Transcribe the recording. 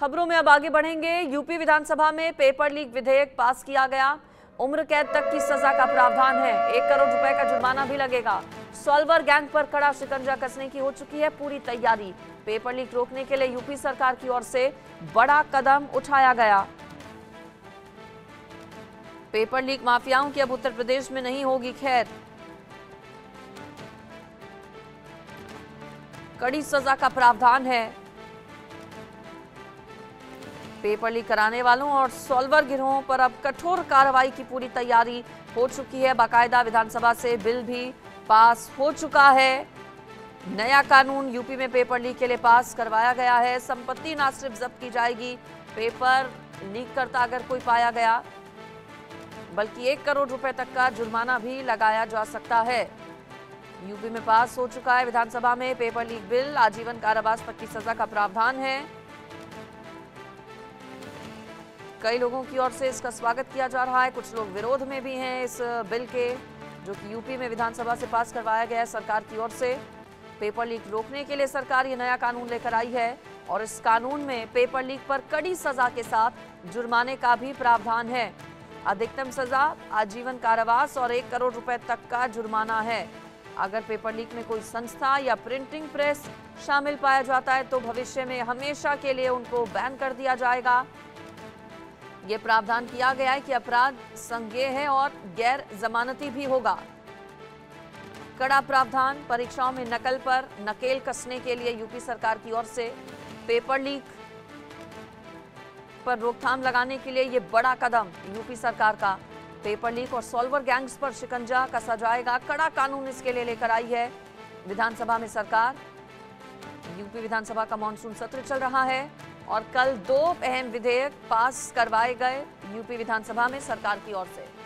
खबरों में अब आगे बढ़ेंगे। यूपी विधानसभा में पेपर लीक विधेयक पास किया गया। उम्र कैद तक की सजा का प्रावधान है। 1 करोड़ रुपए का जुर्माना भी लगेगा। सॉल्वर गैंग पर कड़ा शिकंजा कसने की हो चुकी है पूरी तैयारी। पेपर लीक रोकने के लिए यूपी सरकार की ओर से बड़ा कदम उठाया गया। पेपर लीक माफियाओं की अब उत्तर प्रदेश में नहीं होगी खैर। कड़ी सजा का प्रावधान है। पेपर लीक कराने वालों और सॉल्वर गिरोहों पर अब कठोर कार्रवाई की पूरी तैयारी हो चुकी है। बाकायदा विधानसभा से बिल भी पास हो चुका है। नया कानून यूपी में पेपर लीक के लिए पास करवाया गया है। संपत्ति न सिर्फ जब्त की जाएगी, पेपर लीक करता अगर कोई पाया गया बल्कि 1 करोड़ रुपए तक का जुर्माना भी लगाया जा सकता है। यूपी में पास हो चुका है विधानसभा में पेपर लीक बिल। आजीवन कारावास तक की सजा का प्रावधान है। कई लोगों की ओर से इसका स्वागत किया जा रहा है। कुछ लोग विरोध में भी हैं इस बिल के, जो कि यूपी में विधानसभा से पास करवाया गया है सरकार की ओर से। पेपर लीक रोकने के लिए सरकार ये नया कानून लेकर आई है और इस कानून में पेपर लीक पर कड़ी सजा के साथ जुर्माने का भी प्रावधान है। अधिकतम सजा आजीवन कारावास और 1 करोड़ रुपए तक का जुर्माना है। अगर पेपर लीक में कोई संस्था या प्रिंटिंग प्रेस शामिल पाया जाता है तो भविष्य में हमेशा के लिए उनको बैन कर दिया जाएगा। ये प्रावधान किया गया है कि अपराध संज्ञेय है और गैर जमानती भी होगा। कड़ा प्रावधान। परीक्षाओं में नकल पर नकेल कसने के लिए यूपी सरकार की ओर से पेपर लीक पर रोकथाम लगाने के लिए ये बड़ा कदम यूपी सरकार का। पेपर लीक और सॉल्वर गैंग्स पर शिकंजा कसा जाएगा। कड़ा कानून इसके लिए लेकर आई है विधानसभा में सरकार। यूपी विधानसभा का मॉनसून सत्र चल रहा है और कल 2 अहम विधेयक पास करवाए गए यूपी विधानसभा में सरकार की ओर से।